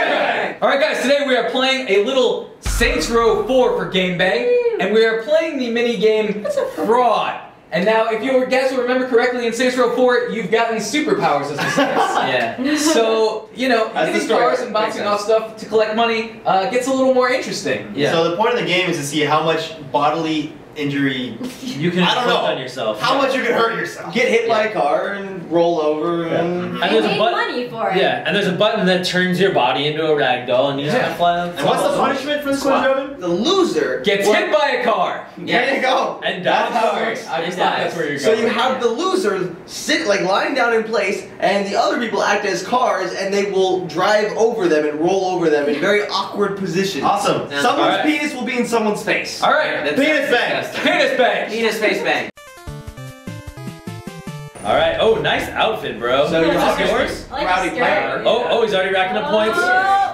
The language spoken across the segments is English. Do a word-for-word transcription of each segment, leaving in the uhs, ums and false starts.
Bang! Alright guys, today we are playing a little Saints Row four for Game Bang, and we are playing the mini game Fraud. And now, if you guys will remember correctly, in Saints Row four, you've gotten superpowers as a Saints. Yeah. So, you know, getting cars and bouncing off stuff to collect money uh, gets a little more interesting. Yeah. So the point of the game is to see how much bodily injury you can I don't know. on yourself. How yeah. much you can hurt yourself. Get hit yeah. by a car and roll over. Yeah. And, and there's a button, money for it. Yeah, and there's a button that turns your body into a ragdoll and you yeah. just kind of fly up. And what's the punishment for this one? The loser gets what? hit by a car. Yeah. There you go. And dies. That's how it works. I just thought that's where you're going. So you have yeah. the loser sit like lying down in place, and the other people act as cars, and they will drive over them and roll over them in very awkward positions. Awesome. That's someone's right. penis will be in someone's face. All right. That's penis bang. Penis bang! Penis face bang. Alright, oh, nice outfit, bro. So, yeah, yours? yours? Like Rowdy player. Oh, oh, he's already racking up points.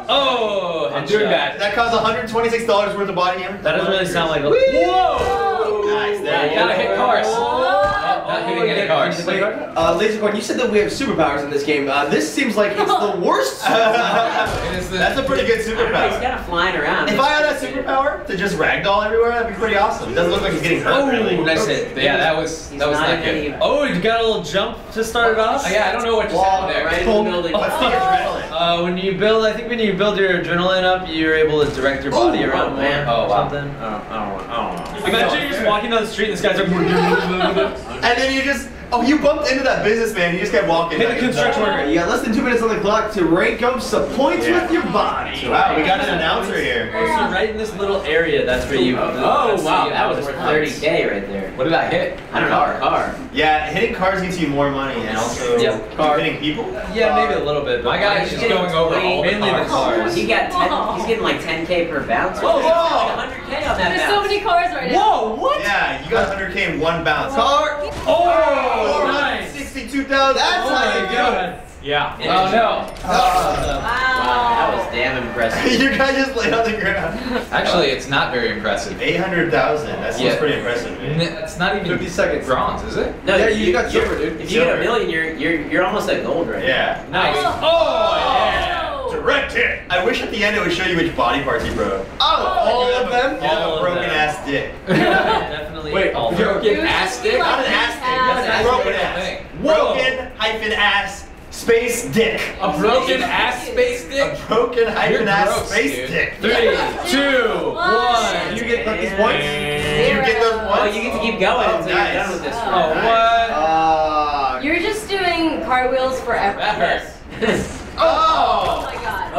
Oh, I'm doing that. That cost one hundred twenty-six dollars worth of body armor. That doesn't really sound like a. Whoa! Whoa. Nice, there you gotta hit cars. Not, not hitting any cars. Wait, uh, Laser Corn, you said that we have superpowers in this game. Uh, this seems like it's the worst superpower. Is the, That's a pretty good superpower. He's kind of flying around. If I had that superpower to just ragdoll everywhere, that'd be pretty awesome. It doesn't look like he's getting hurt. Oh, really. Nice hit. Yeah, that was that was not good. Either. Oh, you got a little jump to start it off? Oh, yeah, I don't know what just happened there. Right in the building. Oh, oh. Adrenaline. Uh, when you build, I think when you build your adrenaline up, you're able to direct your body oh, around man. Oh, wow. something. I don't, I don't, I don't know. Imagine you're just walking down the street and this guy's like. And then you just, oh, you bumped into that businessman. You just kept walking. Hit the construction worker. You got less than two minutes on the clock to rank up some points yeah. with your body. Wow, we got an announcer here. Oh, so right in this little area, that's where you. Oh, oh wow, that was worth thirty K right there. What did I hit? I don't know. Car. car. Yeah, hitting cars gets you more money, and also yeah. car. hitting people. Yeah, maybe a little bit. But my guy is just going over all the cars. cars. He got ten, oh. he's getting like ten K per bounce. Whoa, whoa. Like one hundred K on that There's bounce. so many cars right now. Whoa, what? Yeah, you got one hundred K in one bounce. Car. Oh. Oh, nice. sixty-two thousand. That's oh how you do it. Yeah. Energy. Oh no. Oh. Wow. That was damn impressive. You guys just laid on the ground. Actually, it's not very impressive. eight hundred thousand. That's yeah. pretty impressive. Man. It's not even fifty seconds bronze, is it? No, yeah, you, you got silver, dude. If you silver. get a million, you're you're you're almost at gold right yeah. now. Nice. Oh, oh yeah. Direct hit. I wish at the end it would show you which body parts you broke. Oh, all of them. All a broken ass dick. Definitely. Wait, all broken ass dick. Not an ass dick. Broken ass. Whoa. Broken hyphen ass space dick. A broken ass space dick? A broken hyphen ass space dude. dick. Three, two, one. You get these points? You get those points? Oh, you get to keep going oh, until nice. you're done with this. Oh, oh nice. what? Uh, you're just doing cartwheels forever. Yes. oh. oh my god. Oh. oh.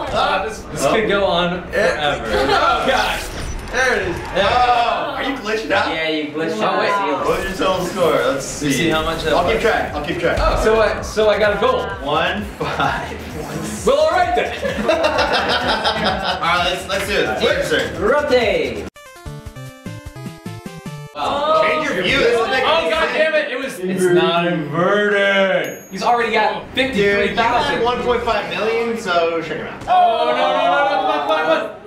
oh, my god. oh. This, this oh. could go on forever. oh gosh. There it is. There oh, are you glitched out? Yeah, you glitched out. Wow. What's your total score? Let's see. You see how much that I'll was. keep track. I'll keep track. Oh, so I, so I got a goal. One, five, one. Well, all right then. all right, let's let's do this. Flip, sir. Rotate. Oh, change your view. Oh, oh god damn it! It was. It's not inverted. He's already got fifty-three thousand. one point five million. So check him out. Oh no no no no!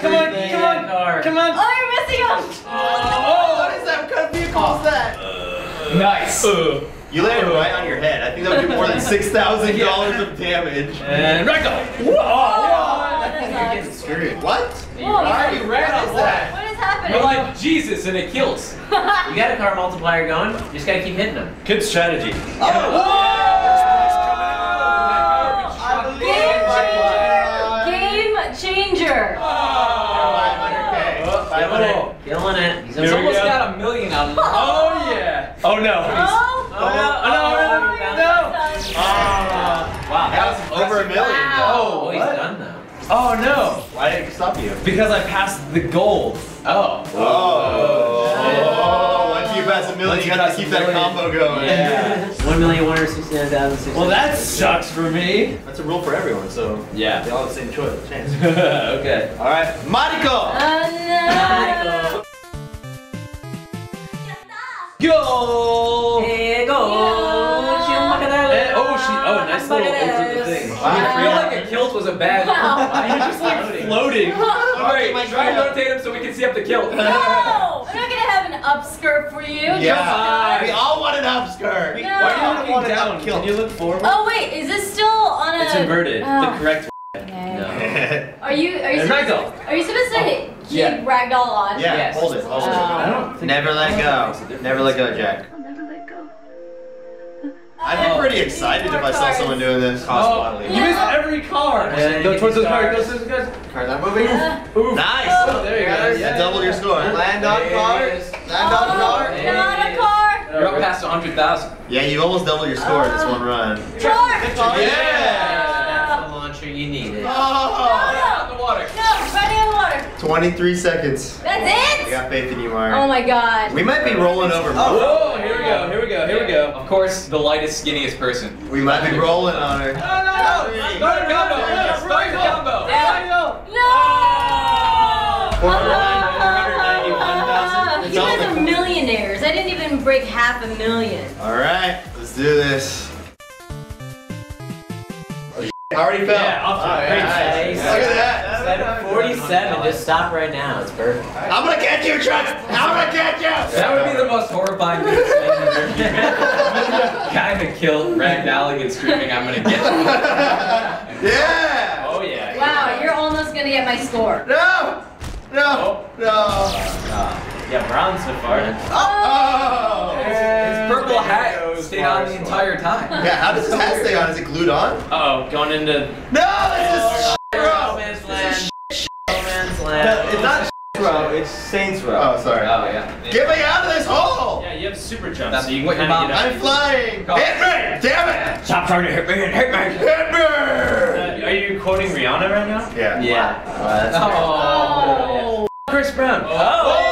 Come on, come on, come on. Oh, you're missing him. Oh, oh, what is that? What kind of vehicle is that? Uh, nice. Uh, you landed uh, right on your head. I think that would do more than six thousand dollars yeah. of damage. And right go. Whoa. Oh, what? Why are you right on that? What is happening? You're like Jesus and it kills. You got a car multiplier going. You just got to keep hitting them. Good strategy. Oh. Yeah. Whoa. Changer! Oh, five hundred K. Killing it. He's almost got a million out of it. Oh, yeah. Oh, no. Oh, no. Oh, no. No. Wow. That was over a million. Oh, he's done now. Oh, no. Why did it stop you? Because I passed the gold. Oh. Oh. Once you pass a million, you got to keep that combo going. Yeah. one million one hundred sixty-nine thousand six hundred. Well, that sucks for me. That's a rule for everyone, so yeah, they all have the same choice. Chance. Okay. All right, Mariko. Oh no. Go. Hey, go. Hey, oh, she. Oh, nice little over the thing. Wow. I feel like a kilt was a bad. Wow. You're just like floating. All right, try and rotate him so we can see up the kilt. No. I'm not gonna have an upskirt for you. Yeah. We all want an upskirt. No. Why do you want to down? Can you look forward? Oh wait, is this still inverted. Oh. The correct way. No. Are you are you supposed to, are you supposed to oh. keep yeah. ragdoll on? Yeah, yes. hold it. Hold it. Uh, I don't think never let go. Never let go, Jack. I'll never let go. I'd be pretty excited if I saw someone doing this. Oh, you missed every card. Yeah, go towards those cards. Go towards those cards. Cards not moving. Uh, nice. Oh, there you go. Yeah, double your score. Land on cards. Land on cards. Not a card. You're up past one hundred thousand. Yeah, you've almost doubled your score in uh, this one run. Chart! Yeah! yeah. That's the launcher you needed. Oh! Out in the water. No, right in the water. twenty-three seconds. That's it? I got faith in you, Mario. Oh my god. We might be rolling over. Oh, whoa, here we go, here we go, here we go. Of course, the lightest, skinniest person. We might be rolling on her. No, no, no! Starter combo! Starter combo! No! No! You guys are millionaires. I didn't even break half a million. All right, let's do this. Oh, I already fell. Yeah, off oh, yeah. Nice. Look at that. That's forty-seven. Just stop right now. It's perfect. I'm gonna catch you, Trunks. I'm gonna catch you. That would be the most horrifying thing ever. Kind of killed Ragdoll and screaming, "I'm gonna get you." Yeah. Oh yeah. Wow, you're almost gonna get my score. No. No. No. no. Yeah, brown so far. Oh! oh. His purple hat stayed on the entire time. Yeah, how does his hat stay on? Is it glued on? Uh oh, going into. No, it's just shit, bro! It's just man's land. It's not shit, bro. It's Saints Row. Oh, sorry. Oh, yeah. Get me out of this hole! Yeah, you have super jump, so you can kind of get out. I'm flying! Hit me! Damn it! Stop trying to hit me and hit me! Hit me! Are you quoting Rihanna right now? Yeah. Yeah. Oh! Chris Brown. Oh!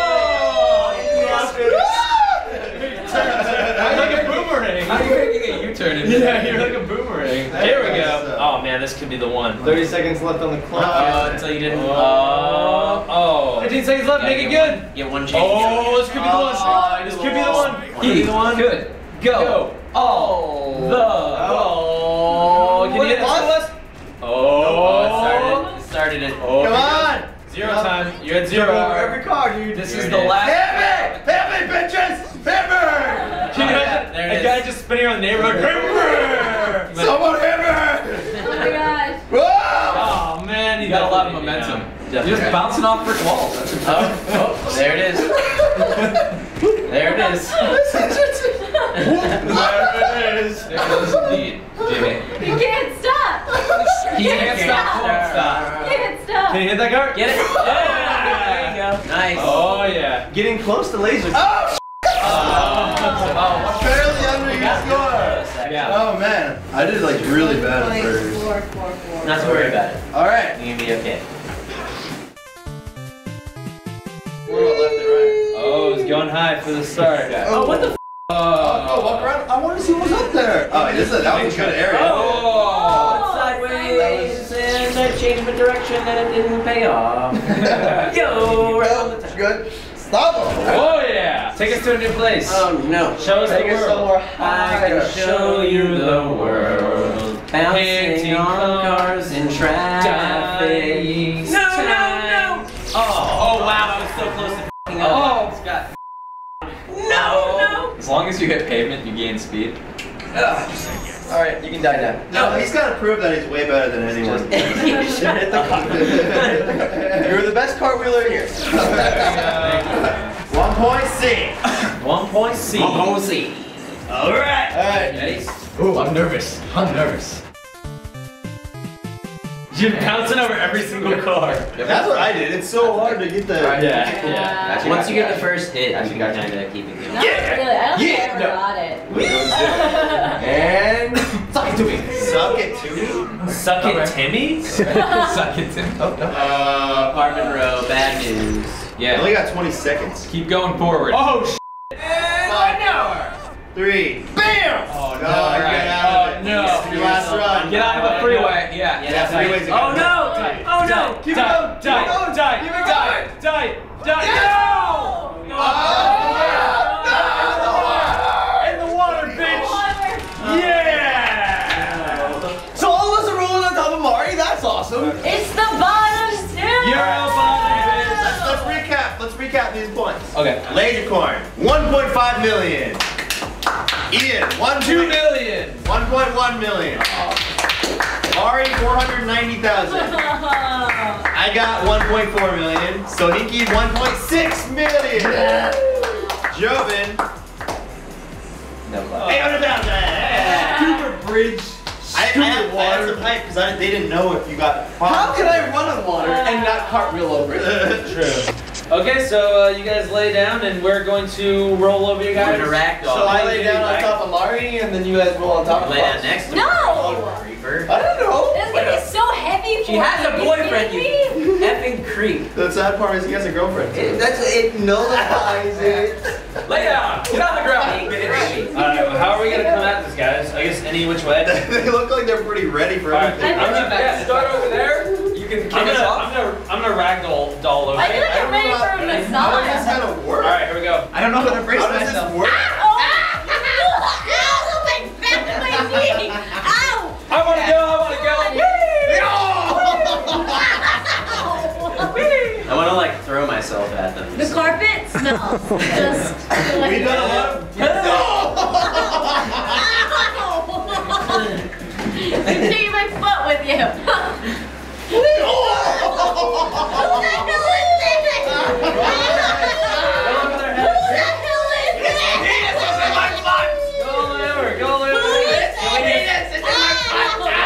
Yeah, you're like a boomerang. Here we go. So. Oh man, this could be the one. thirty seconds left on the clock. Uh, until you didn't. Uh, oh. fifteen seconds left. Yeah, make it good. One. Yeah, one change. Oh, this could be the one. Uh, this could be the one. He could. One. Good. Go. Go. Oh. The. Oh. Can you hit us? Oh. Oh, it started. It started it. Oh. Come on. Zero Come time. On. You're at zero. zero. Every card. You. This is the last. Hit me! Hit me, bitches! Hit me! A guy just spinning around the neighborhood. Hit me! Someone hit me! Oh my gosh. Whoa! Oh man, you got a lot of momentum. You know, you're just bouncing off brick walls. Oh, oh, there it is. There it is. There it is. There it is indeed, Jimmy. You can't stop. He can't, can't stop. Can't stop. Can't stop. Can you hit that card? Get it. Yeah. There you go. Nice. Oh yeah. Getting close to lasers. Oh. Oh, barely under your score! Yeah. Oh man, I did like really bad at first. Four, four, four. Not to worry about it. All right, you're gonna be okay. What about left and right? Oh, it's going high for the start. Oh, what the? F oh, oh, no, walk around. I want to see what's up there. Oh, this is that was a good area. Oh, oh sideways, and I changed my direction, and it didn't pay off. Yo, right on the top. Good. Stop. Oh yeah! Take us to a new place. Oh no! Show us Take the world. Somewhere high. I can show you the world. Bouncing on cars in traffic. No, no, no! Oh, oh wow! I was so close to f***ing up. Oh, Scott. No, no! As long as you hit pavement, you gain speed. Ugh. All right, you can die now. No, he's got to prove that he's way better than anyone. You should hit the cart. You're the best cartwheeler here. One point C. One point C. One point C. All right. All right. Ready? Ooh, I'm nervous. I'm nervous. You're bouncing over every single car. That's what I did. It's so hard to get the. Right. Yeah. yeah. Once you get the first hit, I think I kind of keep it going. Yeah. I don't yeah. think I ever no. got it. We and suck it to me. Suck it to me. Suck it, Timmy. Suck it, Timmy. Oh no. Uh, Apartment Row. Bad news. Yeah. I only got twenty seconds. Keep going forward. Oh shit. And one hour. Three. Bam. Oh no. Oh, get out of it. No. Last run. Get out of the freeway. Yeah. Yeah. Freeways. Oh no. Oh no. Keep going. Die. Die. Die. Die. Die. No. No. It's the bottom two! You're a bottom bitch! Let's, let's recap. Let's recap these points. Okay. Laser Corn, one point five million. Ian, one point two million. one point one million. Oh. Ari, four hundred ninety thousand. I got one point four million. Sohinki, one point six million. Yeah. Joven, no eight hundred thousand. Yeah. Super bridge. I, I, had, water. I had some hype because they didn't know if you got popped. How could I run on water uh, and not cartwheel over it? True. Okay, so uh, you guys lay down and we're going to roll over you guys. We're gonna so I lay down on top of Lari and then you guys roll on top of Lari. Lay down next to no! Oh, Reaper. I don't know. This thing is so heavy for She has a boyfriend, you effing creep. The sad part is he has a girlfriend. It, that's it nullifies it. Lay down! Get on the ground! Bitch. Uh, how are we gonna come at this, guys? I guess any which way. They look like they're pretty ready for everything. Right. I'm gonna yeah, start over there. You can kick us off. I'm gonna, I'm gonna ragdoll doll over. I feel like I'm ready for a massage. How is this gonna work? All right, here we go. I don't know how to brace myself. How does this work? Ow! Ow! My back of my knee! Ow! I wanna go! I wanna go! Wee! I wanna like throw myself at them. The carpet smells. Just. We done a lot of. No! I'm taking my foot with you. Who's that girl in there? Who's that girl in there? Venus is in my butt! Go over, go over. Venus is in my butt! Venus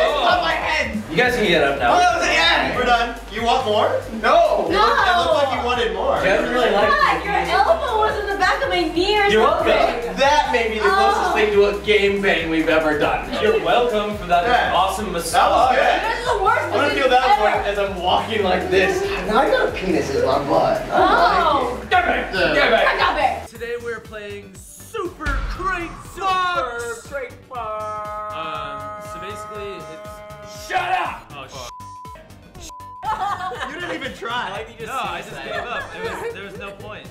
is on my head! You guys can get up now. Oh, that was the end! We're done. You want more? No! No! It looked like you wanted more. Yeah, really like God, your elbow was in the back of my knee or You're something. Welcome. That may be the closest oh. thing to a game bang we've ever done. You're welcome for that yeah. awesome massage. That was good. The worst I'm gonna feel that part as I'm walking like this. Now I got a penis in my butt. Oh! Get back! Get back! I got back! Today we're playing Super Crate Box! Super Crate Box! Um, so basically it's... Shut up! Oh, sh You didn't even try. Why did you just no, I just that? Gave up. There was, there was no point.